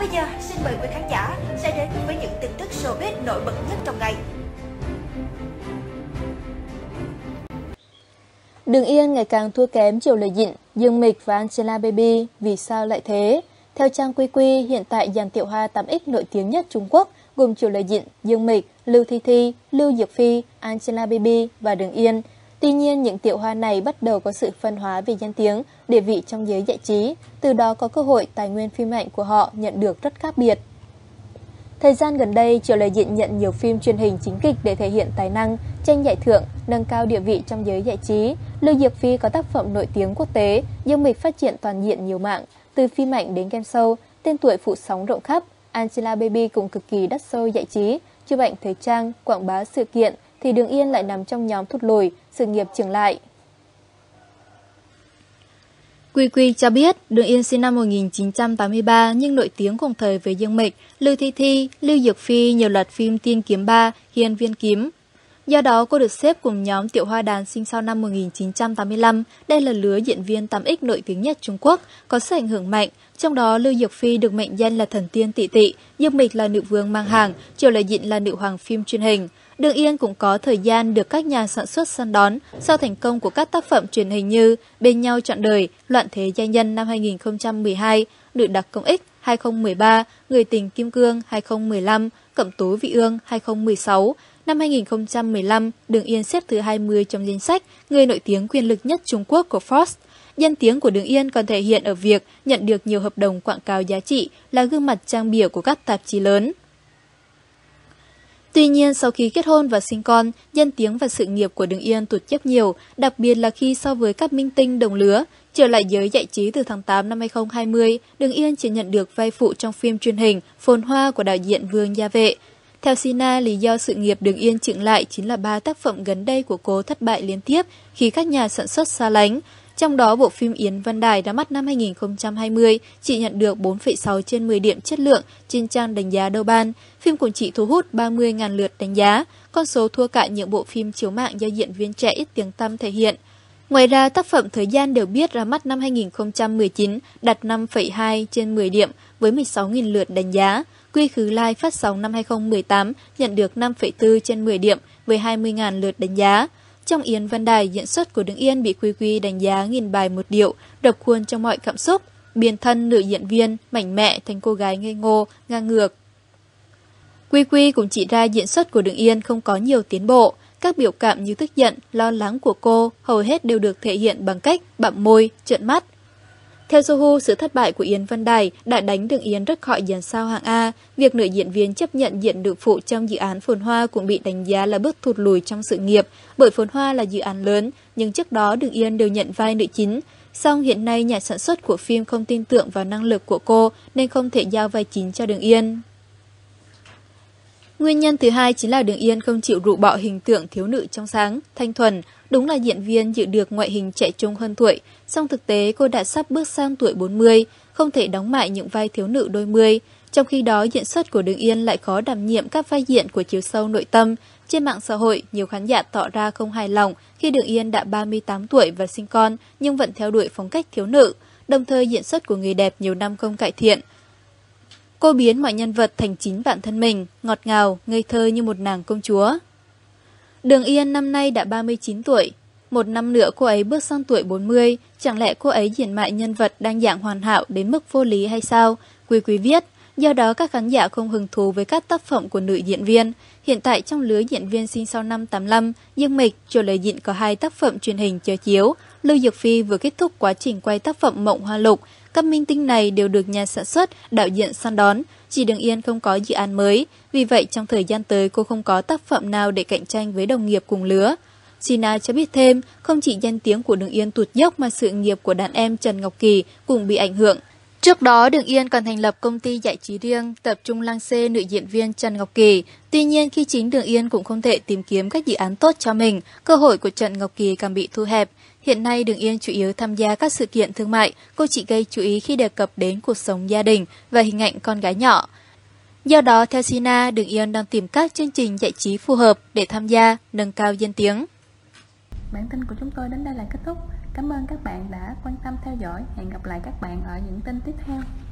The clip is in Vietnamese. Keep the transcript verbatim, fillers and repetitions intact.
Còn bây giờ, xin mời quý khán giả sẽ đến với những tin tức showbiz nổi bật nhất trong ngày. Đường Yên ngày càng thua kém Triệu Lệ Dĩnh, Dương Mịch và Angela Baby. Vì sao lại thế? Theo trang quy quy, hiện tại dàn tiểu hoa tám ích nổi tiếng nhất Trung Quốc gồm Triệu Lệ Dĩnh, Dương Mịch, Lưu Thi Thi, Lưu Diệc Phi, Angela Baby và Đường Yên. Tuy nhiên, những tiểu hoa này bắt đầu có sự phân hóa về danh tiếng, địa vị trong giới giải trí, từ đó có cơ hội tài nguyên phim ảnh của họ nhận được rất khác biệt. Thời gian gần đây, Triệu Lệ Dĩnh nhận nhiều phim truyền hình chính kịch để thể hiện tài năng, tranh giải thưởng, nâng cao địa vị trong giới giải trí. Lưu Diệc Phi có tác phẩm nổi tiếng quốc tế, Dương Mịch phát triển toàn diện nhiều mạng, từ phim ảnh đến game show, tên tuổi phủ sóng rộng khắp. Angela Baby cũng cực kỳ đắt show giải trí, chụp ảnh thời trang, quảng bá sự kiện, thì Đường Yên lại nằm trong nhóm thụt lùi, sự nghiệp chững lại. quy quy cho biết, Đường Yên sinh năm một nghìn chín trăm tám mươi ba nhưng nổi tiếng cùng thời với Dương Mịch, Lưu Thi Thi, Lưu Diệc Phi nhiều loạt phim Tiên Kiếm ba, Hiên Viên Kiếm. Do đó, cô được xếp cùng nhóm Tiểu Hoa Đàn sinh sau năm một nghìn chín trăm tám mươi lăm. Đây là lứa diễn viên tám ích nổi tiếng nhất Trung Quốc, có sự ảnh hưởng mạnh. Trong đó, Lưu Diệc Phi được mệnh danh là thần tiên tị tị, Dương Mịch là nữ vương mang hàng, Triệu Lệ Dĩnh là nữ hoàng phim truyền hình. Đường Yên cũng có thời gian được các nhà sản xuất săn đón sau thành công của các tác phẩm truyền hình như Bên Nhau Trọn Đời, Loạn Thế Giai Nhân năm hai nghìn không trăm mười hai, Nữ Đặc Công Ích hai nghìn không trăm mười ba, Người Tình Kim Cương hai nghìn không trăm mười lăm, Cẩm Tố Vị Ương hai nghìn không trăm mười sáu. Năm hai nghìn không trăm mười lăm, Đường Yên xếp thứ hai mươi trong danh sách người nổi tiếng quyền lực nhất Trung Quốc của Forbes. Danh tiếng của Đường Yên còn thể hiện ở việc nhận được nhiều hợp đồng quảng cáo giá trị, là gương mặt trang bìa của các tạp chí lớn. Tuy nhiên, sau khi kết hôn và sinh con, danh tiếng và sự nghiệp của Đường Yên tụt dốc nhiều, đặc biệt là khi so với các minh tinh đồng lứa. Trở lại giới giải trí từ tháng tám năm hai nghìn không trăm hai mươi, Đường Yên chỉ nhận được vai phụ trong phim truyền hình Phồn Hoa của đạo diễn Vương Gia Vệ. Theo Sina, lý do sự nghiệp Đường Yên chững lại chính là ba tác phẩm gần đây của cô thất bại liên tiếp khi các nhà sản xuất xa lánh. Trong đó, bộ phim Yến Vân Đài ra mắt năm hai nghìn không trăm hai mươi chỉ nhận được bốn phẩy sáu trên mười điểm chất lượng trên trang đánh giá Douban. Phim của chị thu hút ba mươi nghìn lượt đánh giá, con số thua cả những bộ phim chiếu mạng do diễn viên trẻ ít tiếng tăm thể hiện. Ngoài ra, tác phẩm Thời Gian Đều Biết ra mắt năm hai nghìn không trăm mười chín đạt năm phẩy hai trên mười điểm với mười sáu nghìn lượt đánh giá. Quy Khứ Lai phát sóng năm hai nghìn không trăm mười tám nhận được năm phẩy bốn trên mười điểm với hai mươi nghìn lượt đánh giá. Trong Yến Vân Đài, diễn xuất của Đường Yên bị quy quy đánh giá nghìn bài một điệu, độc khuôn trong mọi cảm xúc, biến thân nữ diễn viên, mạnh mẽ thành cô gái ngây ngô, ngang ngược. quy quy cũng chỉ ra diễn xuất của Đường Yên không có nhiều tiến bộ. Các biểu cảm như tức giận, lo lắng của cô hầu hết đều được thể hiện bằng cách bặm môi, trợn mắt. Theo Sohu, sự thất bại của Yến Vân Đài đã đánh Đường Yên rất khỏi dàn sao hạng A. Việc nữ diễn viên chấp nhận diện được phụ trong dự án Phồn Hoa cũng bị đánh giá là bước thụt lùi trong sự nghiệp, bởi Phồn Hoa là dự án lớn, nhưng trước đó Đường Yên đều nhận vai nữ chính. Song hiện nay nhà sản xuất của phim không tin tưởng vào năng lực của cô nên không thể giao vai chính cho Đường Yên. Nguyên nhân thứ hai chính là Đường Yên không chịu rũ bỏ hình tượng thiếu nữ trong sáng, thanh thuần. Đúng là diễn viên giữ được ngoại hình trẻ trung hơn tuổi, song thực tế cô đã sắp bước sang tuổi bốn mươi, không thể đóng mại những vai thiếu nữ đôi mươi. Trong khi đó, diễn xuất của Đường Yên lại khó đảm nhiệm các vai diễn của chiều sâu nội tâm. Trên mạng xã hội, nhiều khán giả tỏ ra không hài lòng khi Đường Yên đã ba mươi tám tuổi và sinh con nhưng vẫn theo đuổi phong cách thiếu nữ, đồng thời diễn xuất của người đẹp nhiều năm không cải thiện. Cô biến mọi nhân vật thành chính bản thân mình, ngọt ngào, ngây thơ như một nàng công chúa. Đường Yên năm nay đã ba mươi chín tuổi. Một năm nữa cô ấy bước sang tuổi bốn mươi. Chẳng lẽ cô ấy diễn mại nhân vật đang dạng hoàn hảo đến mức vô lý hay sao? quy quy viết, do đó các khán giả không hứng thú với các tác phẩm của nữ diễn viên. Hiện tại trong lứa diễn viên sinh sau năm tám mươi lăm, Dương Mịch, Triệu Lệ Dĩnh có hai tác phẩm truyền hình chờ chiếu. Lưu Diệc Phi vừa kết thúc quá trình quay tác phẩm Mộng Hoa Lục. Các minh tinh này đều được nhà sản xuất, đạo diễn săn đón. Chỉ Đường Yên không có dự án mới, vì vậy trong thời gian tới cô không có tác phẩm nào để cạnh tranh với đồng nghiệp cùng lứa. Sina cho biết thêm, không chỉ danh tiếng của Đường Yên tụt dốc mà sự nghiệp của đàn em Trần Ngọc Kỳ cũng bị ảnh hưởng. Trước đó, Đường Yên còn thành lập công ty giải trí riêng, tập trung lăng xê nữ diễn viên Trần Ngọc Kỳ. Tuy nhiên, khi chính Đường Yên cũng không thể tìm kiếm các dự án tốt cho mình, cơ hội của Trần Ngọc Kỳ càng bị thu hẹp. Hiện nay, Đường Yên chủ yếu tham gia các sự kiện thương mại, cô chỉ gây chú ý khi đề cập đến cuộc sống gia đình và hình ảnh con gái nhỏ. Do đó, theo Sina, Đường Yên đang tìm các chương trình giải trí phù hợp để tham gia, nâng cao danh tiếng. Bản tin của chúng tôi đến đây là kết thúc. Cảm ơn các bạn đã quan tâm theo dõi. Hẹn gặp lại các bạn ở những tin tiếp theo.